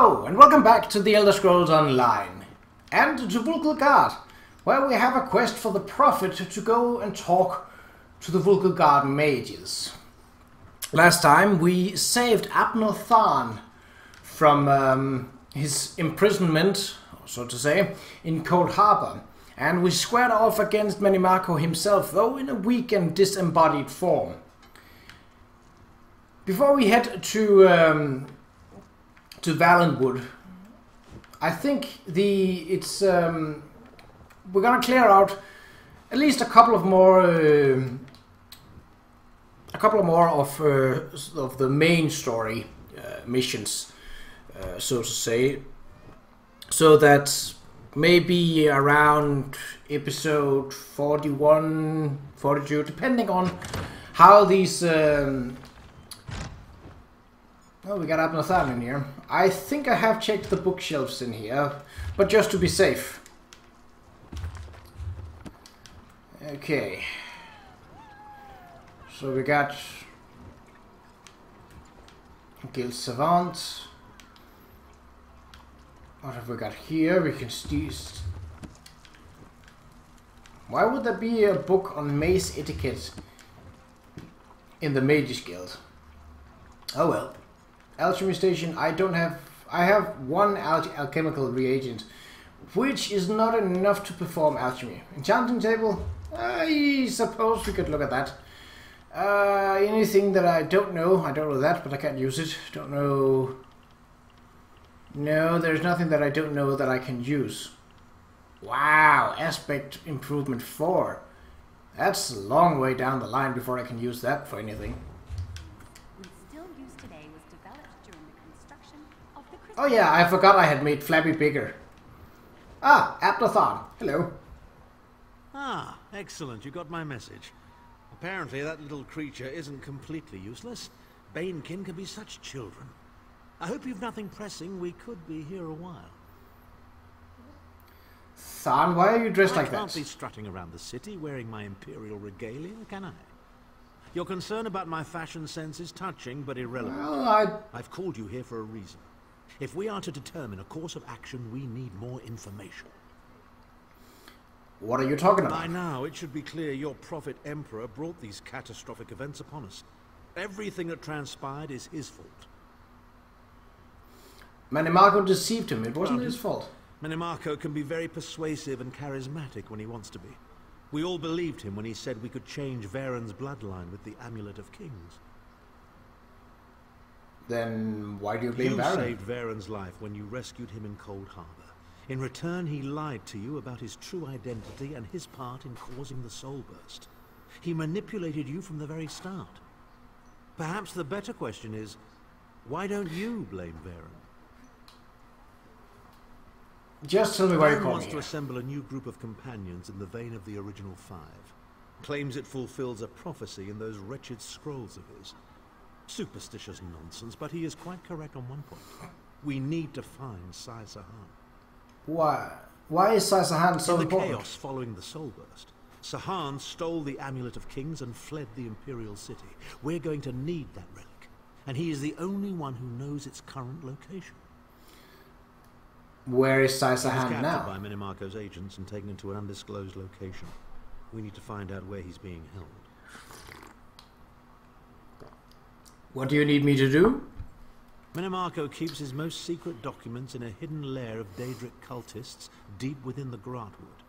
Hello, and welcome back to the Elder Scrolls Online, and to Vulkhel Guard, where we have a quest for the Prophet to go and talk to the Vulkhel Guard mages. Last time we saved Abnur Tharn from his imprisonment, so to say, in Cold Harbor, and we squared off against Mannimarco himself, though in a weak and disembodied form. Before we head to Valenwood, I think we're gonna clear out at least a couple more of the main story missions, so to say, so that maybe around episode 41, 42, depending on how these. Oh, we got Abnur Tharn in here. I think I have checked the bookshelves in here, but just to be safe. Okay. So we got Guild Savant. What have we got here? We can steal. Why would there be a book on mace etiquette in the Mages Guild? Oh well. Alchemy station, I have one alchemical reagent, which is not enough to perform alchemy. Enchanting table, I suppose we could look at that. Anything that I don't know that, but I can't use it. Don't know. No, there's nothing that I don't know that I can use. Wow, aspect improvement 4. That's a long way down the line before I can use that for anything. Oh yeah, I forgot I had made Flappy bigger. Ah, Abnur Tharn. Hello. Ah, excellent. You got my message. Apparently that little creature isn't completely useless. Banekin can be such children. I hope you've nothing pressing. We could be here a while. Tharn, why are you dressed like that? I can't be strutting around the city wearing my imperial regalia, can I? Your concern about my fashion sense is touching but irrelevant. Well, I've called you here for a reason. If we are to determine a course of action, we need more information. What are you talking about? By now, it should be clear your Prophet Emperor brought these catastrophic events upon us. Everything that transpired is his fault. Mannimarco deceived him. It wasn't his fault. Mannimarco can be very persuasive and charismatic when he wants to be. We all believed him when he said we could change Varen's bloodline with the Amulet of Kings. Then why do you blame Varen? You saved Varen's life when you rescued him in Cold Harbor. In return, he lied to you about his true identity and his part in causing the soul burst. He manipulated you from the very start. Perhaps the better question is, why don't you blame Varen? Just tell me why you called me. Varen wants to assemble a new group of companions in the vein of the original 5. Claims it fulfills a prophecy in those wretched scrolls of his. Superstitious nonsense, but he is quite correct on one point. We need to find Sai Sahan. Why? Why is Sai Sahan so important? In the chaos following the soulburst, Sahan stole the Amulet of Kings and fled the Imperial City. We're going to need that relic, and he is the only one who knows its current location. Where is Sai Sahan now? He's captured by Mannimarco's agents and taken to an undisclosed location. We need to find out where he's being held. What do you need me to do? Mannimarco keeps his most secret documents in a hidden lair of Daedric cultists deep within the Grahtwood,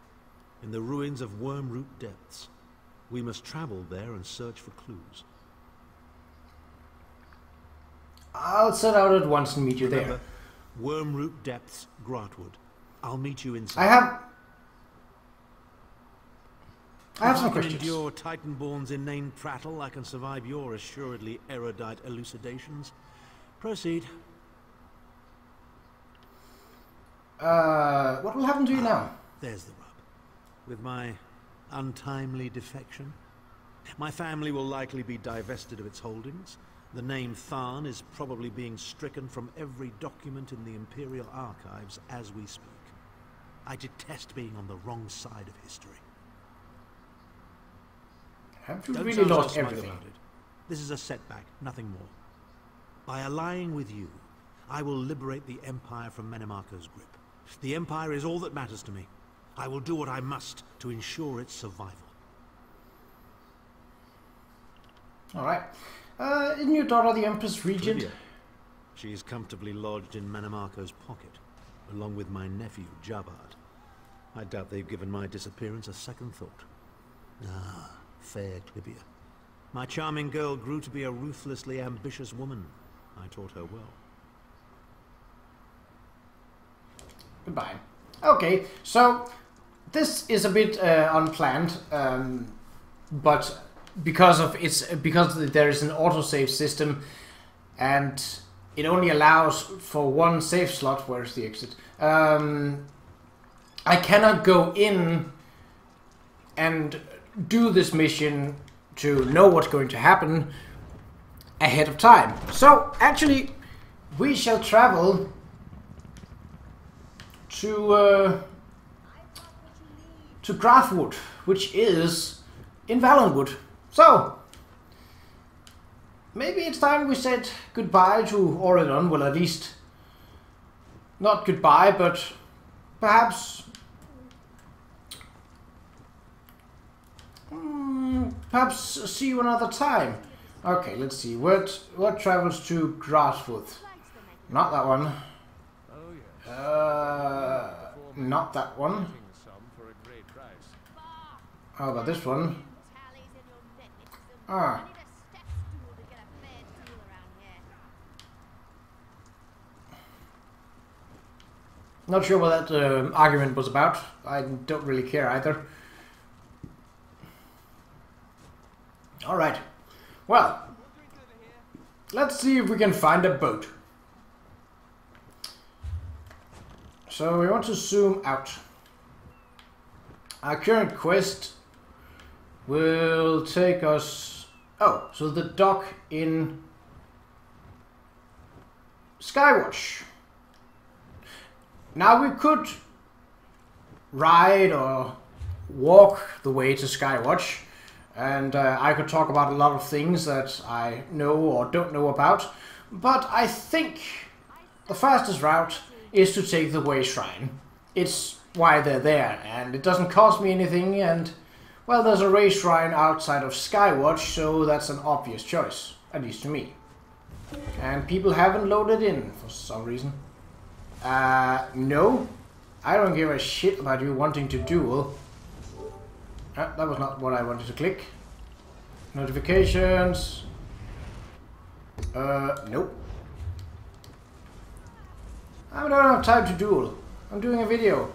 in the ruins of Wormroot Depths. We must travel there and search for clues. I'll set out at once and meet you there. Wormroot Depths, Grahtwood. I'll meet you inside. I have some questions. If I can endure Titanborn's inane prattle, I can survive your assuredly erudite elucidations. Proceed. What will happen to you now? There's the rub. With my untimely defection, my family will likely be divested of its holdings. The name Tharn is probably being stricken from every document in the Imperial Archives as we speak. I detest being on the wrong side of history. Have you really lost everything? This is a setback, nothing more. By allying with you, I will liberate the Empire from Mannimarco's grip. The Empire is all that matters to me. I will do what I must to ensure its survival. Alright. Isn't your daughter the Empress Regent? Clivia. She is comfortably lodged in Mannimarco's pocket, along with my nephew, Jabbard. I doubt they've given my disappearance a second thought. Ah, fair Clivia. My charming girl grew to be a ruthlessly ambitious woman. I taught her well. Goodbye. Okay, so this is a bit unplanned, but because there is an autosave system, and it only allows for one save slot. Where's the exit? I cannot go in and do this mission to know what's going to happen ahead of time. So actually, we shall travel to Grahtwood, which is in Valenwood. So maybe it's time we said goodbye to Auridon. Well, at least not goodbye, but perhaps perhaps see you another time. Okay, let's see. What travels to Grahtwood? Not that one. Not that one. How about this one? Ah. Not sure what that argument was about. I don't really care either. Alright. Well, let's see if we can find a boat. So we want to zoom out. Our current quest will take us... Oh, so the dock in Skywatch. Now we could ride or walk the way to Skywatch, and I could talk about a lot of things that I know or don't know about, but I think the fastest route is to take the Way Shrine. It's why they're there, and it doesn't cost me anything, and, well, there's a Way Shrine outside of Skywatch, so that's an obvious choice, at least to me. And people haven't loaded in for some reason. No. I don't give a shit about you wanting to duel. That was not what I wanted to click. Notifications. Nope. I don't have time to duel. I'm doing a video.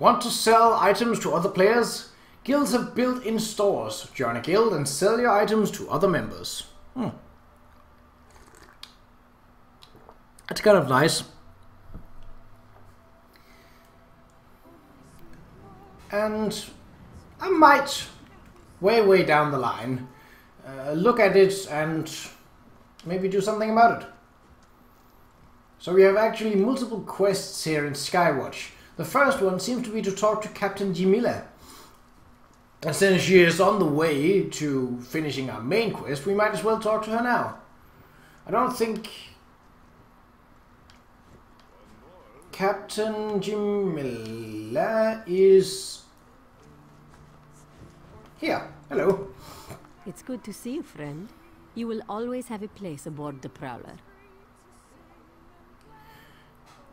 Want to sell items to other players? Guilds have built-in stores. Join a guild and sell your items to other members. Hmm. That's kind of nice. And I might... way down the line, look at it and maybe do something about it. So we have actually multiple quests here in Skywatch. The first one seems to be to talk to Captain Jimilla. And since she is on the way to finishing our main quest, we might as well talk to her now. I don't think... Captain Jimilla is... Yeah, hello. It's good to see you, friend. You will always have a place aboard the Prowler.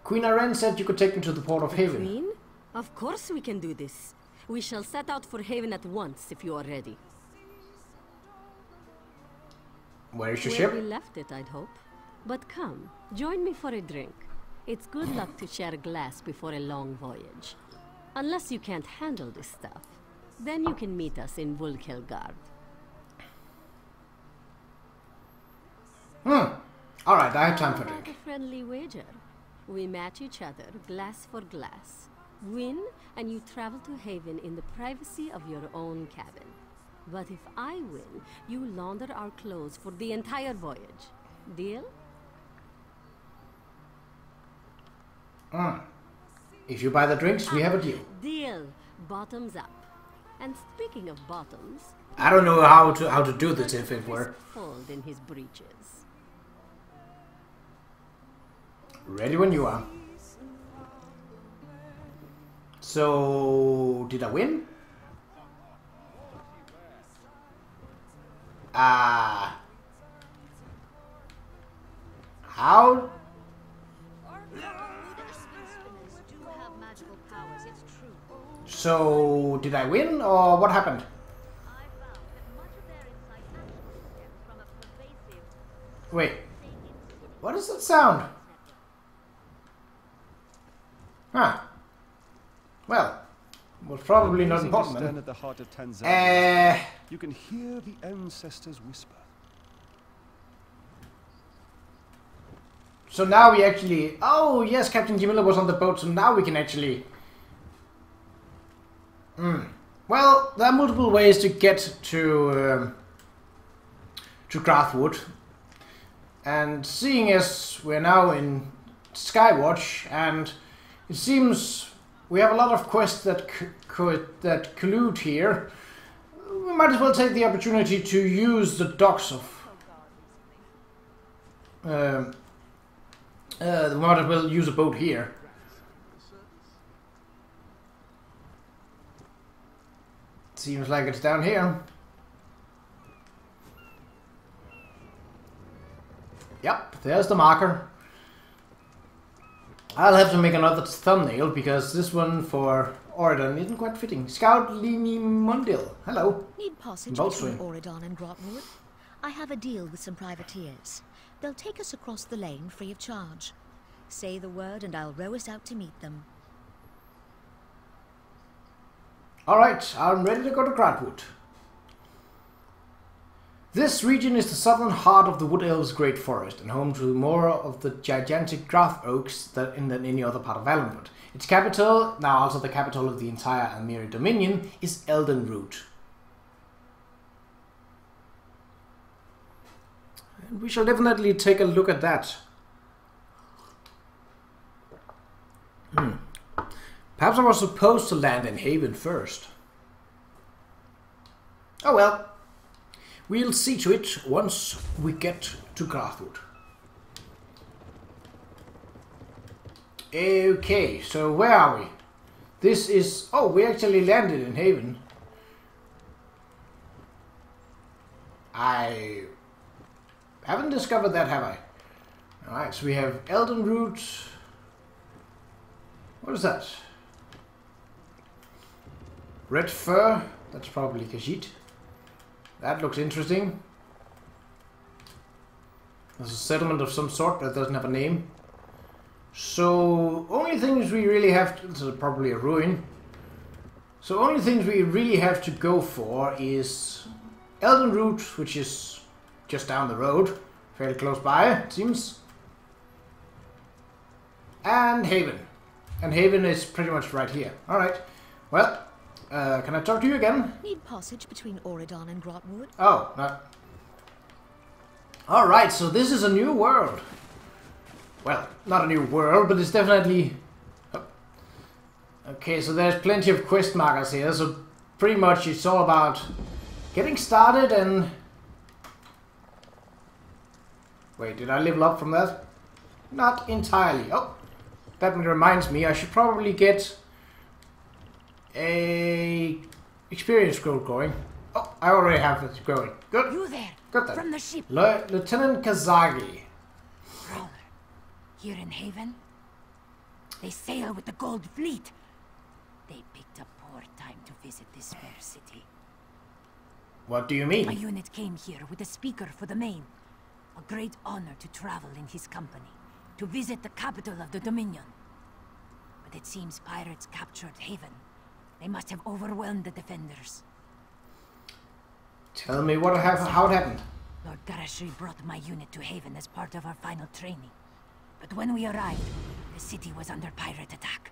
Queen Aran said you could take me to the Port of Haven. Queen? Of course we can do this. We shall set out for Haven at once if you are ready. Where is your ship? We left it, I'd hope. But come, join me for a drink. It's good luck to share a glass before a long voyage. Unless you can't handle this stuff. Then you can meet us in Vulkhel Guard. Hmm. Alright, I have time for drink. A friendly wager. We match each other, glass for glass. Win, and you travel to Haven in the privacy of your own cabin. But if I win, you launder our clothes for the entire voyage. Deal? Hmm. If you buy the drinks, we have a deal. Deal. Bottoms up. And speaking of bottoms, I don't know how to do this if it were. Fold in his breeches. Ready when you are. So did I win? How? So did I win, or what happened? Wait, what is that sound? Huh. Well, was probably not important. At the heart of Tanzania, you can hear the ancestors whisper. So now we actually... Oh yes, Captain Jimilla was on the boat, so now we can actually... Well, there are multiple ways to get to Grahtwood. And seeing as we're now in Skywatch, and it seems we have a lot of quests that collude here, we might as well take the opportunity to use the docks of... we might as well use a boat here. Seems like it's down here. Yep, there's the marker. I'll have to make another thumbnail because this one for Auridon isn't quite fitting. Scout Lini Mundil. Hello. Need passage between Auridon and Grahtwood. I have a deal with some privateers. They'll take us across the lane free of charge. Say the word and I'll row us out to meet them. Alright, I'm ready to go to Grahtwood. This region is the southern heart of the Wood Elves' Great Forest and home to more of the gigantic Grath Oaks than any other part of Valenwood. Its capital, now also the capital of the entire Almiri Dominion, is Elden Root. And we shall definitely take a look at that. Perhaps I was supposed to land in Haven first. Oh well. We'll see to it once we get to Grahtwood. Okay, so where are we? This is... Oh, we actually landed in Haven. I haven't discovered that, have I? Alright, so we have Elden Root. What is that? Red Fur. That's probably Khajiit. That looks interesting. There's a settlement of some sort that doesn't have a name. So, only things we really have to... This is probably a ruin. So, only things we really have to go for is Elden Root, which is just down the road. Fairly close by, it seems. And Haven. And Haven is pretty much right here. Alright. Well... can I talk to you again? Need passage between Auridon and Grahtwood. Oh, no. Alright, so this is a new world. Well, not a new world, but it's definitely... Oh. Okay, so there's plenty of quest markers here, so pretty much it's all about getting started and... Wait, did I level up from that? Not entirely. Oh, that reminds me, I should probably get... a experience scroll going. Oh, I already have it going. Good. You there? Got that. From the ship. Lieutenant Kazagi. Prowler, here in Haven. They sail with the Gold Fleet. They picked a poor time to visit this fair city. What do you mean? My unit came here with a speaker for the main. A great honor to travel in his company, to visit the capital of the Dominion. But it seems pirates captured Haven. They must have overwhelmed the defenders. Tell me what how it happened. Lord Gharesh-ri brought my unit to Haven as part of our final training. But when we arrived, the city was under pirate attack.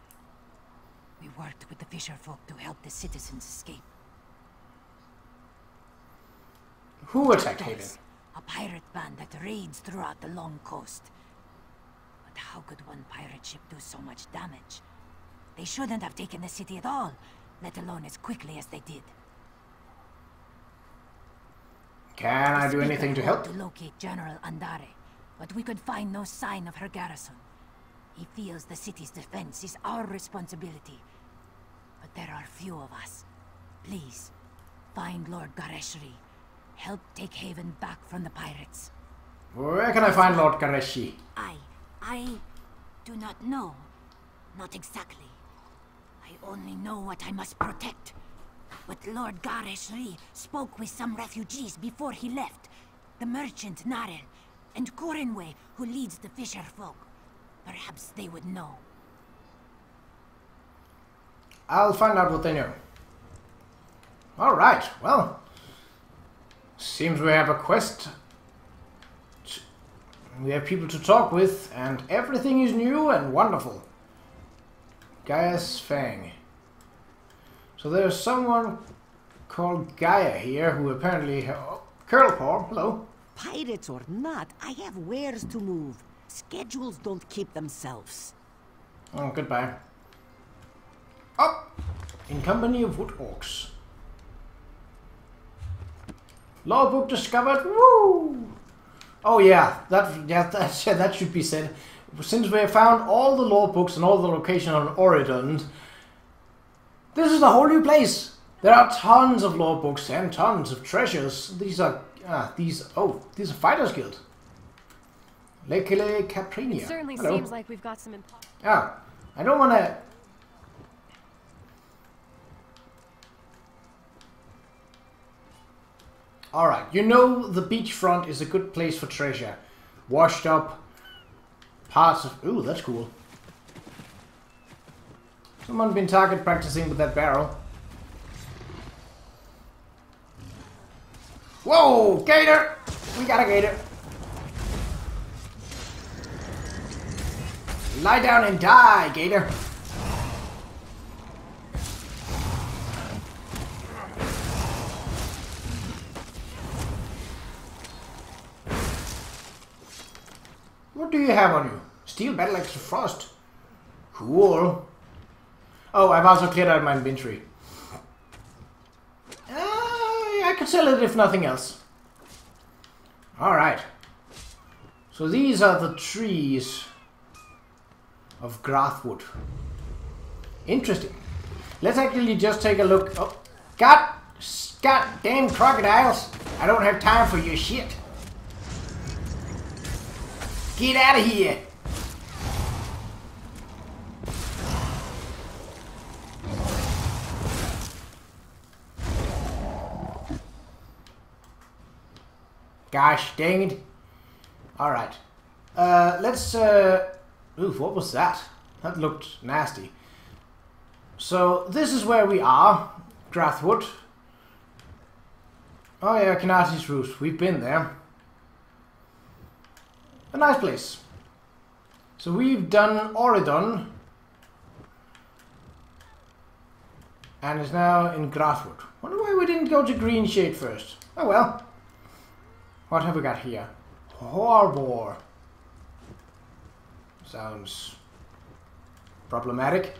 We worked with the fisherfolk to help the citizens escape. Who attacked Haven? A pirate band that raids throughout the long coast. But how could one pirate ship do so much damage? They shouldn't have taken the city at all, let alone as quickly as they did. Can I do anything to help? To locate General Andare, but we could find no sign of her garrison. He feels the city's defense is our responsibility. But there are few of us. Please, find Lord Gharesh-ri. Help take Haven back from the pirates. Where can I find Lord Gharesh-ri? I do not know. Not exactly. I only know what I must protect. But Lord Gharesh-ri spoke with some refugees before he left. The merchant Narel and Korenwe, who leads the fisher folk. Perhaps they would know. I'll find out what they know. Alright, well. Seems we have a quest. We have people to talk with, and everything is new and wonderful. Gaia's Fang. So there's someone called Gaia here who apparently... Oh, Curlpaw, hello. Pirates or not, I have wares to move. Schedules don't keep themselves. Oh, goodbye. Up! In company of wood orcs. Lawbook discovered. Woo! Oh yeah, that should be said. Since we have found all the law books and all the location on Auridon, this is a whole new place. There are tons of law books and tons of treasures. These are these are Fighters Guild. Lekele Caprinia. It certainly seems like we've got some. Yeah, I don't want to. Alright, you know the beachfront is a good place for treasure. Washed up parts of... Ooh, that's cool. Someone been target practicing with that barrel. Whoa! Gator! We got a gator. Lie down and die, gator. What do you have on you? Steel battle axe frost. Cool. Oh, I've also cleared out my inventory. I could sell it if nothing else. Alright. So these are the trees of Grahtwood. Interesting. Let's actually just take a look. Oh, goddamn crocodiles. I don't have time for your shit. Get out of here! Gosh dang it! Alright. Let's... Oof, what was that? That looked nasty. So, this is where we are. Grathwood. Oh yeah, Canati's Roost. We've been there. A nice place. So we've done Auridon, and is now in Grathwood. Wonder why we didn't go to Greenshade first. Oh well. What have we got here? Harbor. Sounds problematic.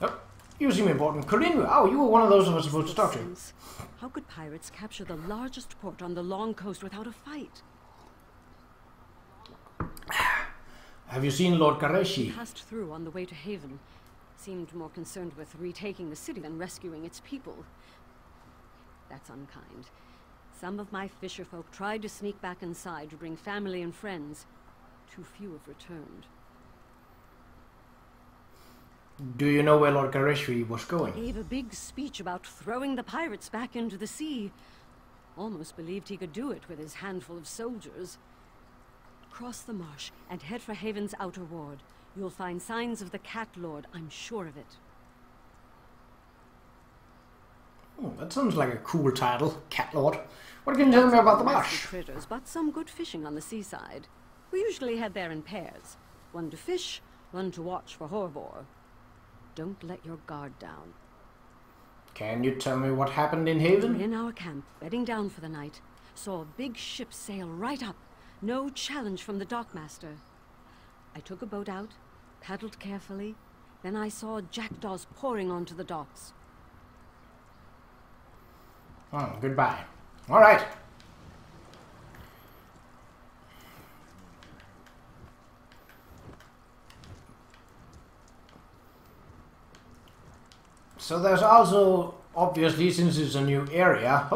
Oh, you seem important. Corinne, oh, you were one of those I was supposed to talk to. How could pirates capture the largest port on the long coast without a fight? Have you seen Lord Gharesh-ri? Passed through on the way to Haven. Seemed more concerned with retaking the city than rescuing its people. That's unkind. Some of my fisher folk tried to sneak back inside to bring family and friends. Too few have returned. Do you know where Lord Gharesh-ri was going? He gave a big speech about throwing the pirates back into the sea. Almost believed he could do it with his handful of soldiers. Cross the marsh and head for Haven's outer ward. You'll find signs of the Cat Lord, I'm sure of it. Oh, that sounds like a cool title, Cat Lord. What can you tell me about the marsh? Critters, but some good fishing on the seaside. We usually head there in pairs. One to fish, one to watch for Haervar. Don't let your guard down. Can you tell me what happened in Haven? We're in our camp, bedding down for the night. Saw a big ship sail right up. No challenge from the dockmaster. I took a boat out, paddled carefully, then I saw jackdaws pouring onto the docks. Oh, goodbye. All right. So there's also, obviously, since it's a new area,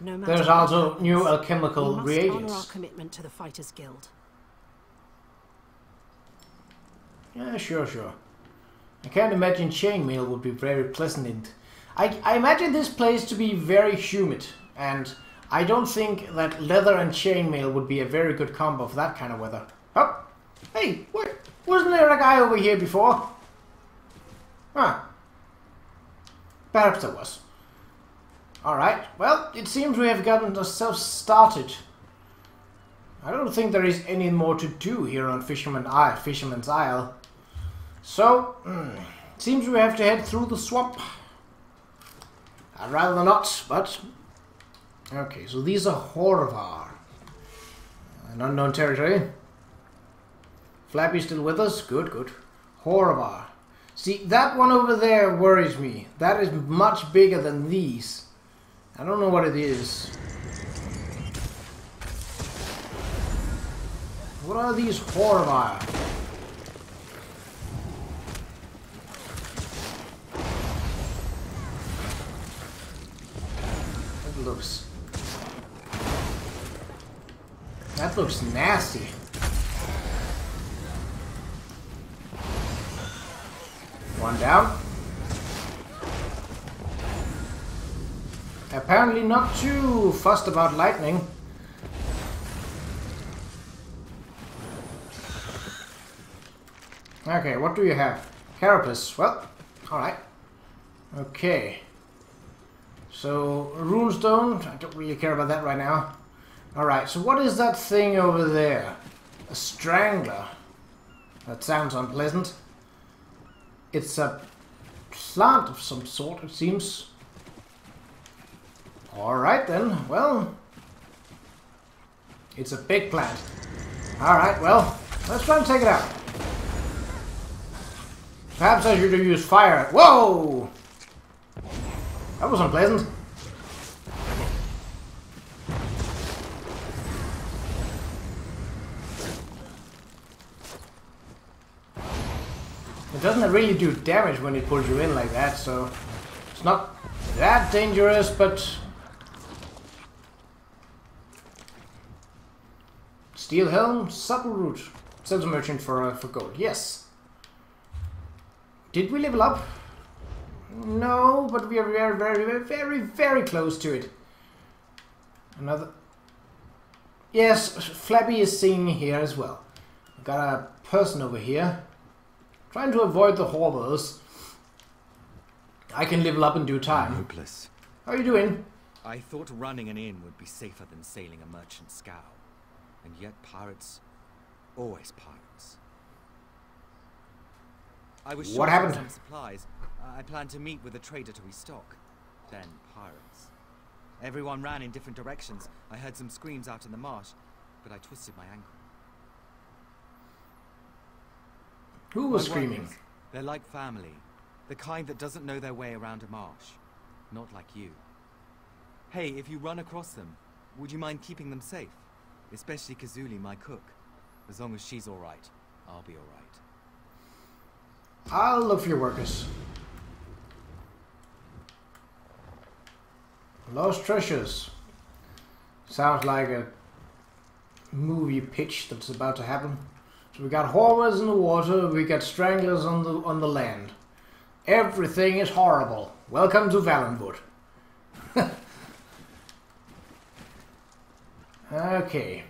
no matter there's also happens, new alchemical reagents. We must honor our commitment to the Fighters Guild. Yeah, sure, sure. I can't imagine chainmail would be very pleasant. I imagine this place to be very humid, and I don't think that leather and chainmail would be a very good combo for that kind of weather. Oh, hey, what? Wasn't there a guy over here before? Huh. Perhaps there was. Alright, well, it seems we have gotten ourselves started. I don't think there is any more to do here on Fisherman's Isle. So, seems we have to head through the swamp. I'd rather not, but... Okay, so these are Haervar. An unknown territory. Flappy's still with us? Good, good. Haervar. See, that one over there worries me. That is much bigger than these. I don't know what it is. What are these Haervar? That looks nasty. One down. Apparently not too fussed about lightning. Okay, what do you have? Carapace. Well, alright. Okay. So, runestone. I don't really care about that right now. Alright, so what is that thing over there? A strangler. That sounds unpleasant. It's a plant of some sort, it seems. Alright then, well... It's a big plant. Alright, well, let's try and take it out. Perhaps I should have used fire. Whoa! That was unpleasant. It doesn't really do damage when it pulls you in like that, so it's not that dangerous, but steel helm, supple root, sells a merchant for gold. Yes. Did we level up? No, but we are very, very close to it. Another. Yes, Flappy is singing here as well. We've got a person over here. Trying to avoid the horrors. I can level up in due time. I'm hopeless. How are you doing? I thought running an inn would be safer than sailing a merchant scow. And yet pirates... always pirates. I was short of some supplies. I planned to meet with a trader to restock. Then pirates. Everyone ran in different directions. I heard some screams out in the marsh, but I twisted my ankle. Who was screaming? They're like family. The kind that doesn't know their way around a marsh. Not like you. Hey, if you run across them, would you mind keeping them safe? Especially Kazuli, my cook. As long as she's alright, I'll be alright. I'll look for your workers. Lost treasures. Sounds like a movie pitch that's about to happen. We got horrors in the water, we got stranglers on the land. Everything is horrible. Welcome to Valenwood. Okay.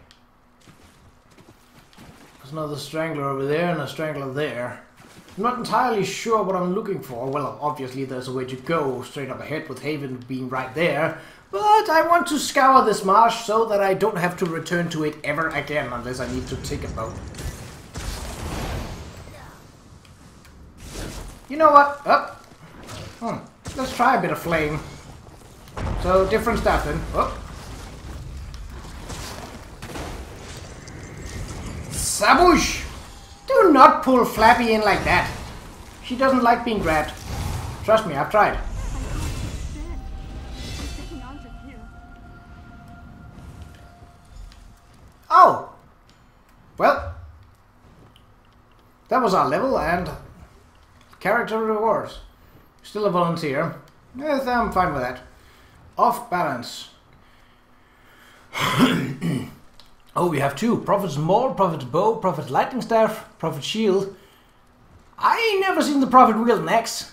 There's another strangler over there and a strangler there. I'm not entirely sure what I'm looking for. Well, obviously there's a way to go straight up ahead with Haven being right there. But I want to scour this marsh so that I don't have to return to it ever again unless I need to take a boat. You know what? Oh. Let's try a bit of flame. So, different stuff then. Oh. Sabush! Do not pull Flappy in like that. She doesn't like being grabbed. Trust me, I've tried. That was our level and character rewards. Still a volunteer. Yes, I'm fine with that. Off balance. Oh, we have two. Prophet's Maul, Prophet's Bow, Prophet's Lightning Staff, Prophet's Shield. I ain't never seen the Prophet wield an axe.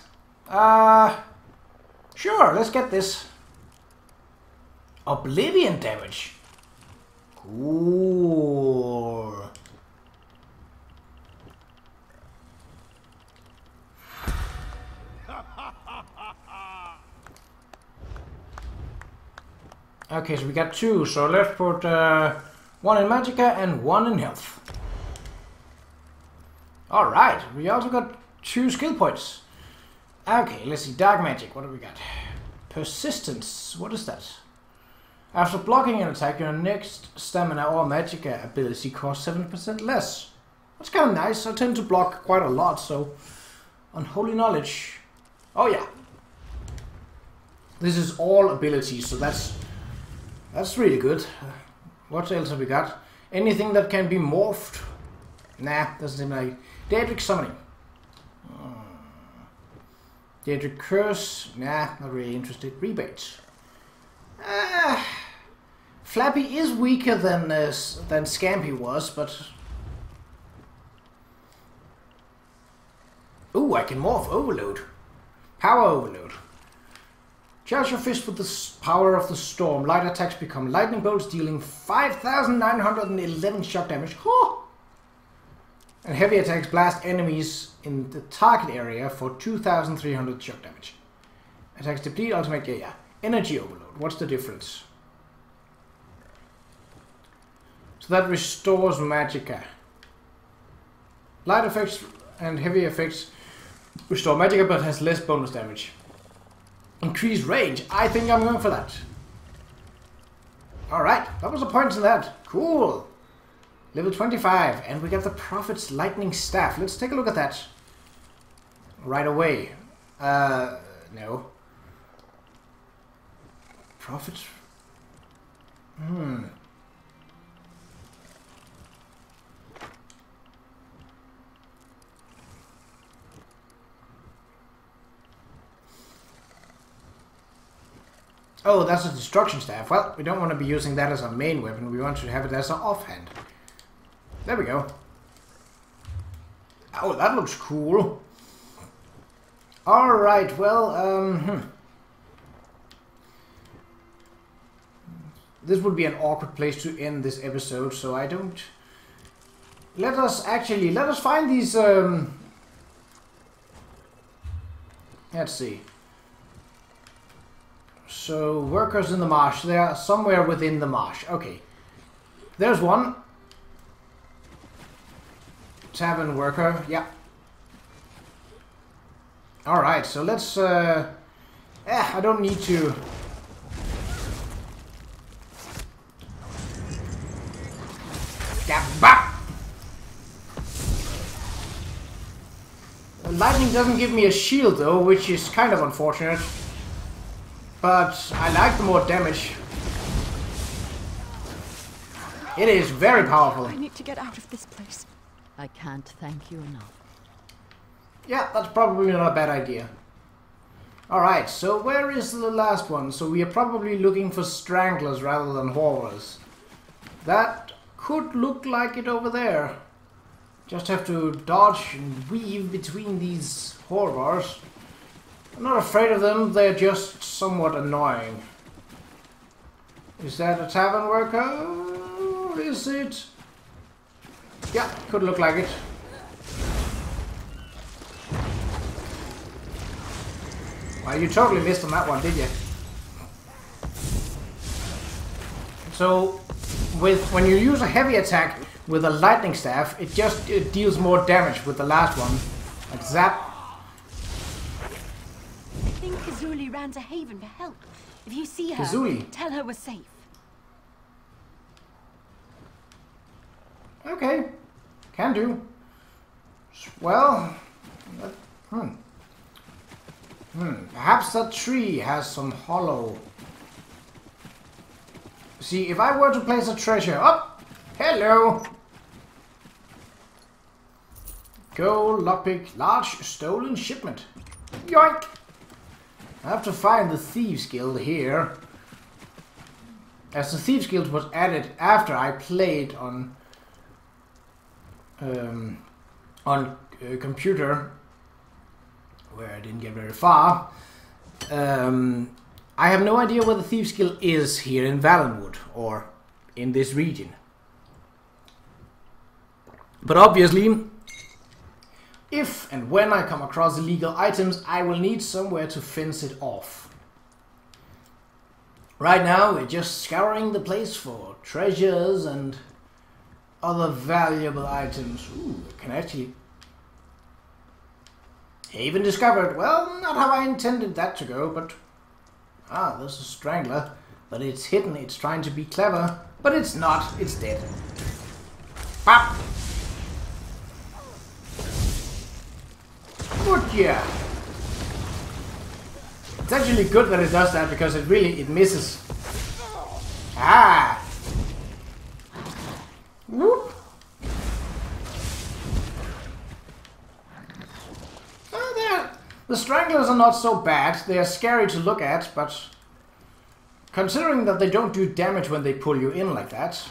Sure, let's get this. Oblivion damage. Ooh. Okay, so we got two, so let's put one in Magicka and one in health. Alright, we also got two skill points. Okay, let's see, Dark Magic, what do we got? Persistence, what is that? After blocking an attack, your next Stamina or Magicka ability costs 7% less. That's kind of nice, I tend to block quite a lot, so... Unholy Knowledge. Oh yeah. This is all abilities, so that's really good. What else have we got? Anything that can be morphed? Nah, doesn't seem like it. Daedric Summoning. Daedric Curse? Nah, not really interested. Rebates. Flappy is weaker than Scampy was, but... Ooh, I can morph Overload. Power Overload. Charge your fist with the power of the storm. Light attacks become lightning bolts, dealing 5,911 shock damage. Oh! And heavy attacks blast enemies in the target area for 2,300 shock damage. Attacks deplete, ultimate, yeah. Energy overload. What's the difference? So that restores Magicka. Light effects and heavy effects restore Magicka, but has less bonus damage. Increased range. I think I'm going for that. Alright, that was the point to that. Cool. Level 25. And we got the Prophet's Lightning Staff. Let's take a look at that. Right away. No. Prophet? Hmm. Oh, that's a destruction staff. Well, we don't want to be using that as a main weapon. We want to have it as an offhand. There we go. Oh, that looks cool. Alright, well, This would be an awkward place to end this episode, so I don't... Let us find these, Let's see. So, workers in the marsh. They are somewhere within the marsh. Okay. There's one. Tavern worker. Yeah. Alright, so let's... I don't need to... Gabba! The lightning doesn't give me a shield, though, which is kind of unfortunate. But I like the more damage. It is very powerful. I need to get out of this place. I can't thank you enough. Yeah, that's probably not a bad idea. Alright, so where is the last one? So we are probably looking for stranglers rather than horrors. That could look like it over there. Just have to dodge and weave between these horrors. I'm not afraid of them, they're just somewhat annoying. Is that a tavern worker? Is it? Yeah, could look like it. Well, you totally missed on that one, did you? So, when you use a heavy attack with a lightning staff, it deals more damage with the last one. Like zap. Kazuli ran to Haven for help. If you see her, Kazuli, tell her we're safe. Okay, can do. Well, perhaps that tree has some hollow. See, if I were to place a treasure up, hello. Gold, lockpick, large stolen shipment. Yoink! I have to find the Thieves Guild here. As the Thieves Guild was added after I played on computer, where I didn't get very far. I have no idea where the Thieves Guild is here in Valenwood, or in this region. But obviously, if and when I come across illegal items, I will need somewhere to fence it off. Right now, we're just scouring the place for treasures and other valuable items. Ooh, I can actually... Haven discovered. Well, not how I intended that to go, but... Ah, there's a strangler. But it's hidden. It's trying to be clever. But it's not. It's dead. Pop! Good, yeah! It's actually good that it does that, because it really, it misses. Ah! Whoop! The stranglers are not so bad. They are scary to look at, but considering that they don't do damage when they pull you in like that.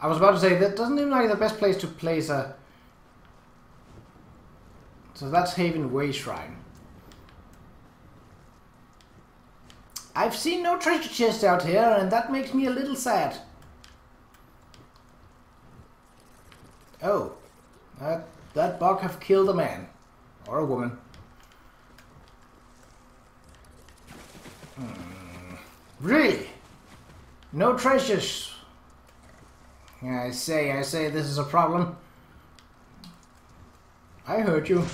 I was about to say, that doesn't even like the best place to place a... So that's Haven Way Shrine. I've seen no treasure chest out here, and that makes me a little sad. Oh. That bug have killed a man. Or a woman. Really? No treasures? I say, this is a problem. I heard you.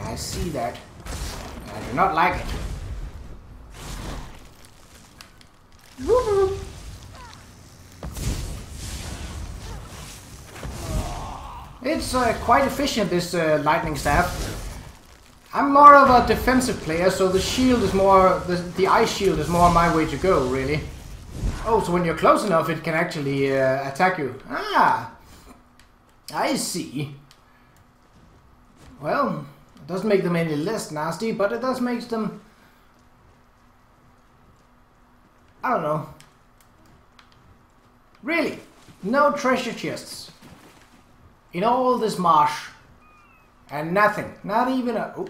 I see that. I do not like it. Woo-hoo. It's quite efficient, this lightning staff. I'm more of a defensive player, so the shield is more... The ice shield is more my way to go, really. Oh, so when you're close enough, it can actually attack you. Ah! I see. Well, it doesn't make them any less nasty, but it does make them... I don't know. Really? No treasure chests. In all this marsh, and nothing, not even a... Oh.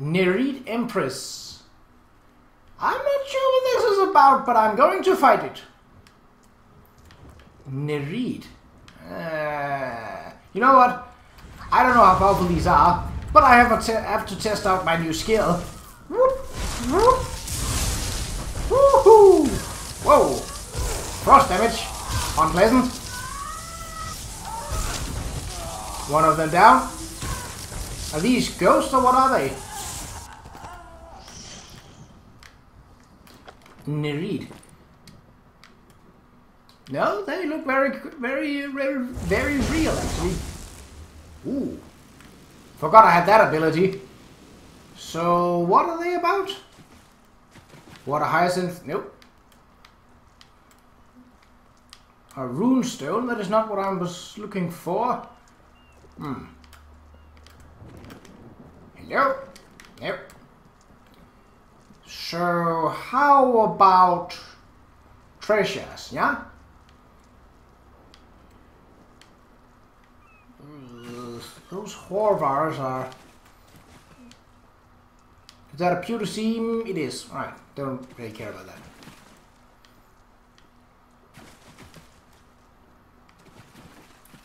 Nereid Empress. I'm not sure what this is about, but I'm going to fight it. Nereid. You know what? I don't know how powerful these are, but I have to test out my new skill. Whoop, whoop. Woohoo! Whoa! Frost damage. Unpleasant. One of them down. Are these ghosts or what are they? Nereid. No, they look very real actually. Ooh. Forgot I had that ability. So what are they about? Water hyacinth? Nope. A runestone? That is not what I was looking for. Hello? Yep. So, how about treasures, yeah? Those Haervars are... Is that a pewter seam? It is. Alright, don't really care about that.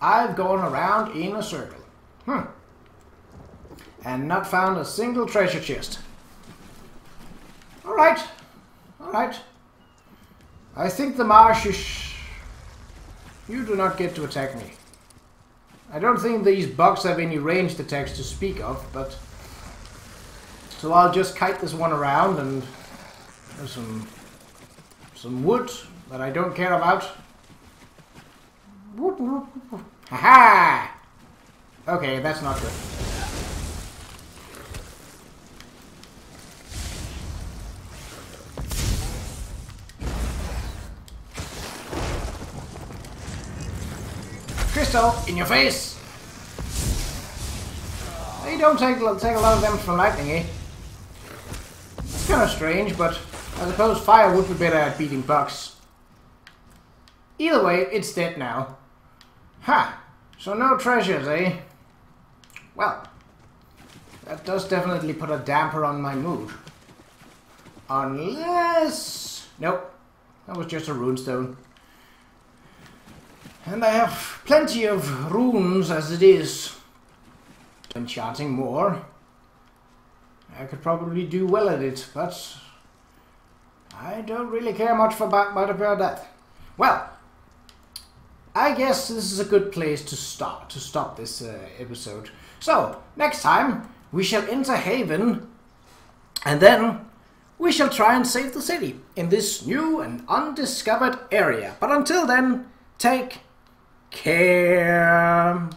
I've gone around in a circle. And not found a single treasure chest. Alright. Alright. I think the marsh is... You do not get to attack me. I don't think these bugs have any ranged attacks to speak of, but... So I'll just kite this one around and... There's some wood that I don't care about. Haha! Okay, that's not good. pistol in your face. They don't take a lot of damage from lightning, eh? It's kind of strange, but I suppose fire would be better at beating bugs. Either way, it's dead now. Ha! So no treasures, eh? Well, that does definitely put a damper on my mood. Unless... nope. That was just a runestone. And I have plenty of runes as it is. Enchanting more. I could probably do well at it, but... I don't really care much about that. Well, I guess this is a good place to stop this episode. So, next time we shall enter Haven, and then we shall try and save the city in this new and undiscovered area. But until then, take care.